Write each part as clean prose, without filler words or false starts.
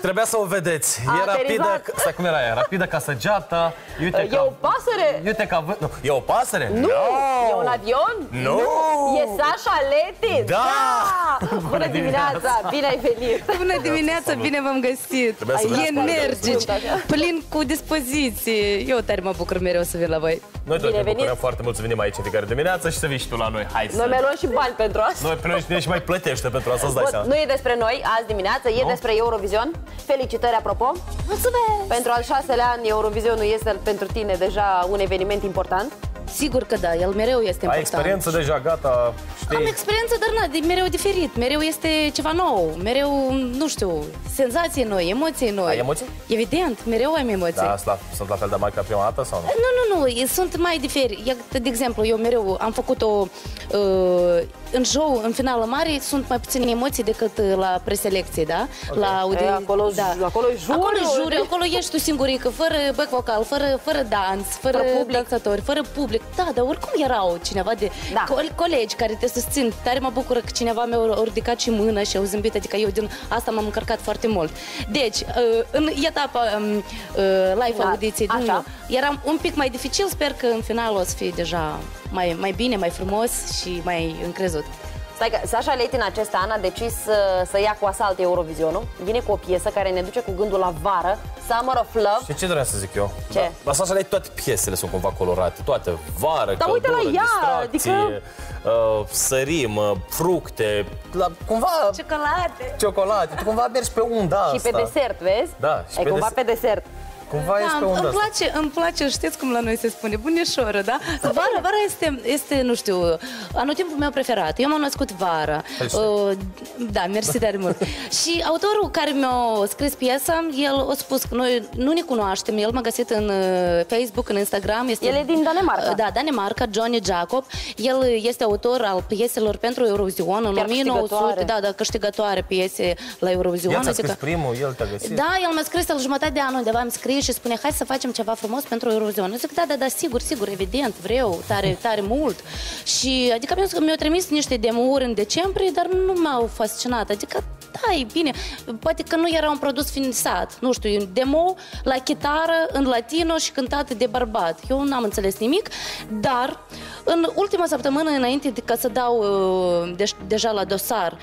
Trebuia să o vedeți. E rapidă, stai, cum era ea? Rapidă ca săgeata. E ca... o pasăre? Iute ca vânt. E o pasăre? Nu! No. E un avion? Nu! No. E Sasha Letiz! Da! Bună dimineața! Bine ai venit! Bună dimineața! Bine v-am găsit! Energici, plin cu dispoziții. Eu tare mă bucur mereu să vin la voi. Noi tot ne bucurăm foarte mult să venim aici fiecare dimineață și să vii și tu la noi. Hai să... Noi mai luăm și bani pentru asta. Noi plătim și mai plătește pentru asta, îți dai seama. Nu e despre noi azi dimineață, e despre Eurovision. Felicitări, apropo. Mulțumesc! Pentru al 6-lea an, Eurovisionul este pentru tine deja un eveniment important. Sigur că da, el mereu este important. Ai experiență deja, gata, știi? Am experiență, dar na, mereu diferit, mereu este ceva nou, mereu, nu știu, senzații noi, emoții noi. Ai emoții? Evident, mereu am emoții. Da, sunt la fel de mari ca prima dată sau nu? Nu, nu, nu, sunt mai diferit. De exemplu, eu mereu am făcut-o în show, în finală mare, sunt mai puține emoții decât la preselecție, da? Okay. La audiență. Acolo, da. Acolo juri, acolo ești tu singurică, fără back vocal, fără dans, fără dansatori, fără public. Da, dar oricum erau cineva de colegi care te susțin. Tare mă bucură că cineva mi-a ridicat și mâna și au zâmbit, adică eu din asta m-am încărcat foarte mult. Deci, în etapa live-audiției, eram un pic mai dificil, sper că în final o să fie deja mai bine, mai frumos și mai încrezut. Stai că Sasha Letiz în acest an a decis să ia cu asalt Eurovisionul. Vine cu o piesă care ne duce cu gândul la vară, Summer of Love. Și ce doream să zic eu? Ce? Da. La Sasha Letiz toate piesele sunt cumva colorate, toate vară, dar uite la ea, adică... sărim, fructe, cumva... Ciocolate. Ciocolate, tu cumva mergi pe unda asta. Și pe desert, vezi? Da, și pe desert. Da, îmi place, știți cum la noi se spune, bunișoră, da? Vara este, nu știu, anotimpul meu preferat. Eu m-am născut vara. Da, mersi tare mult. Și autorul care mi-a scris piesa, el a spus că noi nu ne cunoaștem, el m-a găsit în Facebook, în Instagram. El e din Danemarca. Da, Danemarca, Johnny Jacob. El este autor al pieselor pentru Eurovision, în 1900, da, câștigătoare piese la Eurovision. El ți-a scris primul, el te-a găsit. Da, el m-a scris la jumătate de an, undeva am scris și spune, hai să facem ceva frumos pentru Eurovision. Eu zic, da, sigur, evident, vreau, tare mult. Și, adică, mi-au trimis niște demo-uri în decembrie, dar nu m-au fascinat. Adică, da, e bine. Poate că nu era un produs finisat. Nu știu, un demo la chitară, în latino și cântat de bărbat. Eu n-am înțeles nimic, dar în ultima săptămână, înainte ca să dau deja la dosar,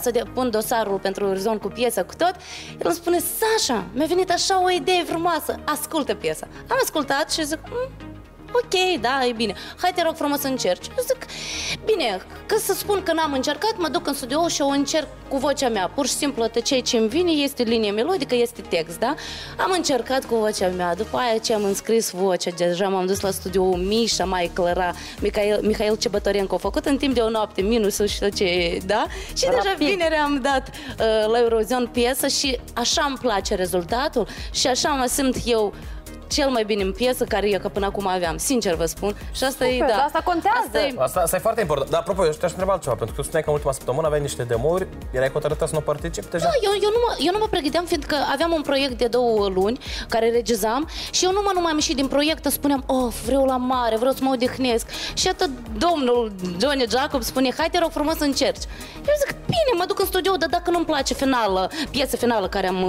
să depun dosarul pentru Eurovision cu piesa, cu tot, el îmi spune, Sasha, mi-a venit așa o idee frumoasă, ascultă piesa. Am ascultat și zic, ok, da, e bine, hai te rog frumos să încerci. Eu zic, bine, că să spun că n-am încercat, mă duc în studio și o încerc cu vocea mea. Pur și simplu, ceea ce îmi vine este linie melodică, este text, da? Am încercat cu vocea mea, după aia ce am înscris vocea, deja m-am dus la studio, Mișa, Michael era, Mihail Ciobotarenco a făcut în timp de o noapte, minusul și tot ce, da? Și deja vineri am dat la Eurovision piesă și așa îmi place rezultatul și așa mă simt eu cel mai bine în piesă care până acum aveam, sincer vă spun. Și asta e, da. Asta contează. Asta e foarte important. Dar, apropo, eu te-aș întreba altceva, pentru că spuneai că în ultima săptămână aveai niște demouri, erai hotărâtă să nu participi deja? Da, eu nu mă pregăteam, fiindcă aveam un proiect de 2 luni, care regizam, și eu nu m-am ieșit din proiect, spuneam, vreau la mare, vreau să mă odihnesc. Și atât domnul Johnny Jacob spune, hai te rog frumos să încerci. Eu zic, bine, mă duc în studio, dar dacă nu-mi place piesa finală care am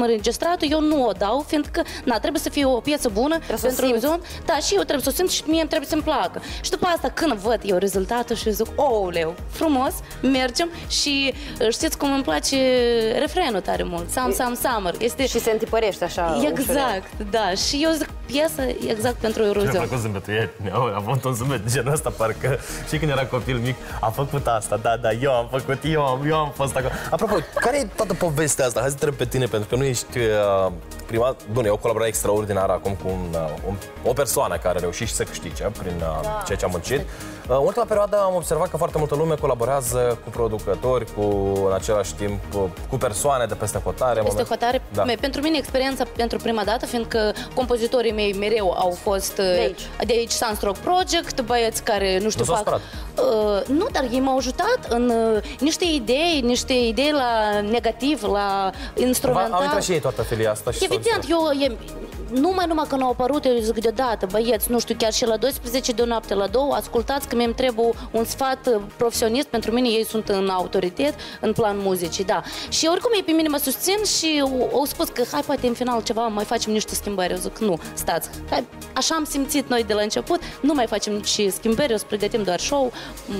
înregistrat-o, eu nu o dau, fiindcă, na, trebuie să fie o piesă bună pentru Eurovision. Da, și eu trebuie să o simt și mie îmi trebuie să-mi placă. Și după asta, când văd eu rezultatul și zic, ouleu, frumos, mergem și știți cum îmi place refrenul tare mult, Summer. Și se întipărește așa. Exact, da. Și eu zic, piesă exact pentru Eurovision. Mi-a plăcut zâmbetul ei, a avut un zâmbet de genul ăsta, parcă și când era copil mic, am făcut asta, da, eu am făcut, eu am fost acolo. Apropo, care e toată povestea asta? Hai să întreb pe tine, pentru că nu ești prima, bun, eu colaborare extraordinară acum cu o persoană care a reușit și să câștige prin ceea ce am muncit. În ultima perioadă am observat că foarte multă lume colaborează cu producători, în același timp cu persoane de peste hotare. Peste hotare? Da. Pentru mine experiența pentru prima dată, fiindcă compozitorii mei mereu au fost de aici Sunstroke Project, băieți care nu știu fac... nu, dar ei m-au ajutat în niște idei la negativ, la instrumental. Au intrat și ei toată felia asta și evident, numai că n-au apărut, eu zic deodată, băieți, nu știu, chiar și la 12 de noapte, la 2, ascultați că mie îmi trebuie un sfat profesionist, pentru mine ei sunt în autoritet, în plan muzicii, da. Și oricum ei pe mine mă susțin și au spus că hai, poate în final ceva, mai facem niște schimbări. Eu zic, nu, stați, hai, așa am simțit noi de la început, nu mai facem nici schimbări, o să pregătim doar show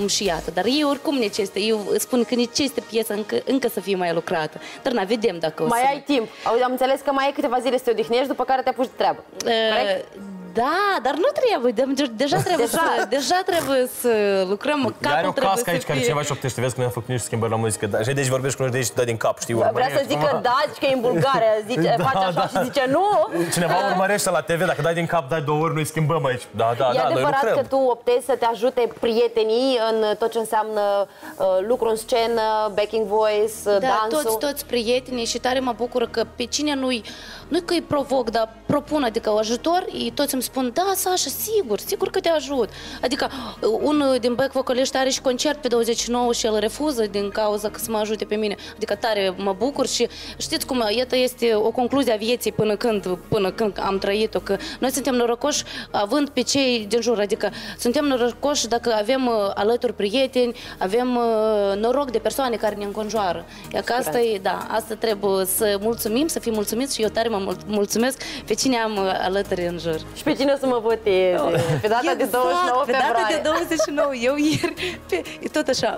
și iată. Dar ei oricum necesită, eu spun că necesită piesă încă să fie mai lucrată. Dar na, vedem dacă o să... Mai ai timp. Am înțeles că mai ai câteva zile să te odihnești, după care te apuci de treabă. Corect? Da, dar nu trebuie, deja trebuie să lucrăm. Dar o cască aici care ceva șoptește, vezi că mi-am făcut niște schimbări la muzică. Da, și deci vorbești cu noi de aici, da din cap, știi, urmărești. Vrea să zică da, zici că e în Bulgaria, zice, da, face așa da. Și zice nu. Cineva urmărește la TV, dacă dai din cap, dai două ori, noi schimbăm aici. Da, da, e da, adevărat că tu optezi să te ajute prietenii în tot ce înseamnă lucru în scenă, backing voice, da, dansul. Toți prietenii și tare mă bucură că pe cine nu-i că îi provoc, dar propun, adică o ajutor, toți îmi spun, da, Sasha, sigur că te ajut. Adică, unul din back vocaliști are și concert pe 29 și el refuză din cauza că să mă ajute pe mine. Adică tare mă bucur și știți cum, iată este o concluzie a vieții până când am trăit-o, că noi suntem norocoși având pe cei din jur, adică suntem norocoși dacă avem alături prieteni, avem noroc de persoane care ne înconjoară. Iar că asta e, da, asta trebuie să mulțumim, să fim mulțumiți și eu tare mă mulțumesc pe cine am alături în jur. Și pe cine o să mă voteze? No. Pe data exact, de 29 februarie. Pe data de 29. Eu ieri, tot așa,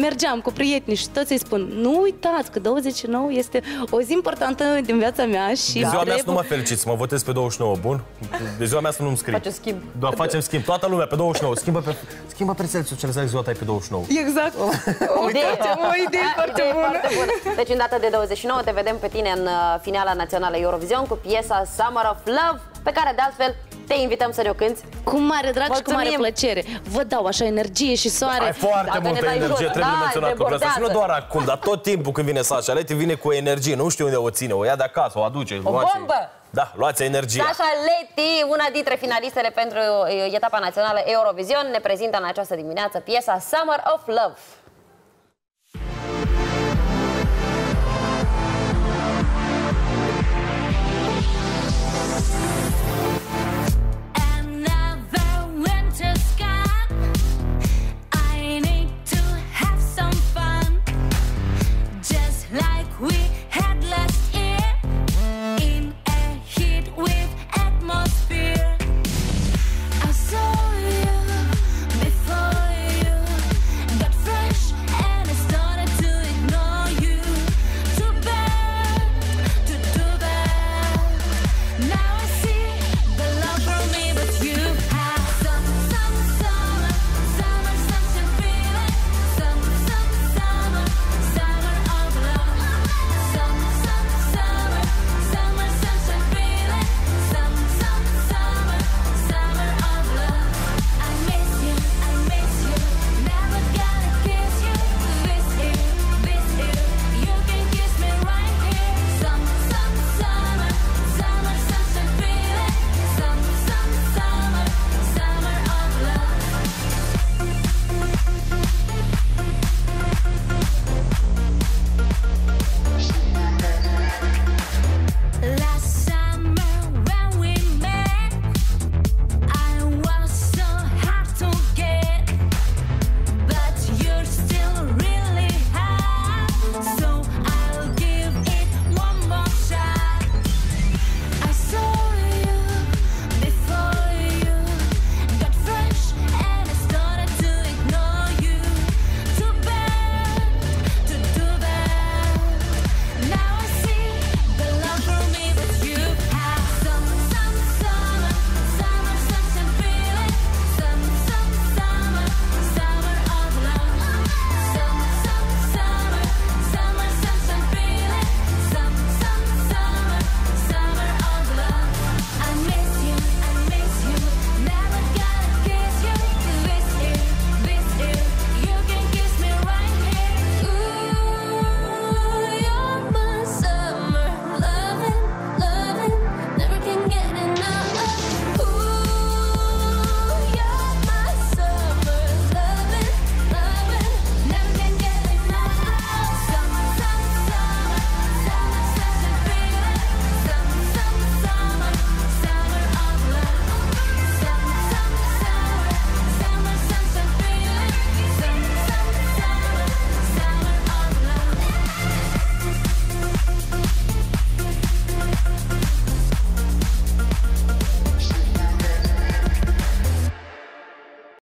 mergeam cu prietenii și toți îi spun, nu uitați că 29 este o zi importantă din viața mea și... De ziua mea să nu mă feliciți, mă votez pe 29, bun? De ziua mea să nu-mi scrii. Facem schimb. Da, facem schimb. Toată lumea pe 29. Schimbă prețele socializare ziua ta e pe 29. Exact. O idee foarte bună. Deci în data de 29 te vedem pe tine în finala națională Eurovision cu piesa Summer of Love, pe care de altfel te invităm să ne-o cânti. Cu mare drag și cu mare plăcere. Vă dau așa energie și soare. Ai foarte multă energie, trebuie menționat lucrul ăsta. Și nu doar acum, dar tot timpul când vine Sasha Letiz, vine cu energie. Nu știu unde o ține, o ia de acasă, o aduce. O bombă! Da, luați energie. Sasha Letiz, una dintre finalistele pentru etapa națională Eurovision, ne prezintă în această dimineață piesa Summer of Love.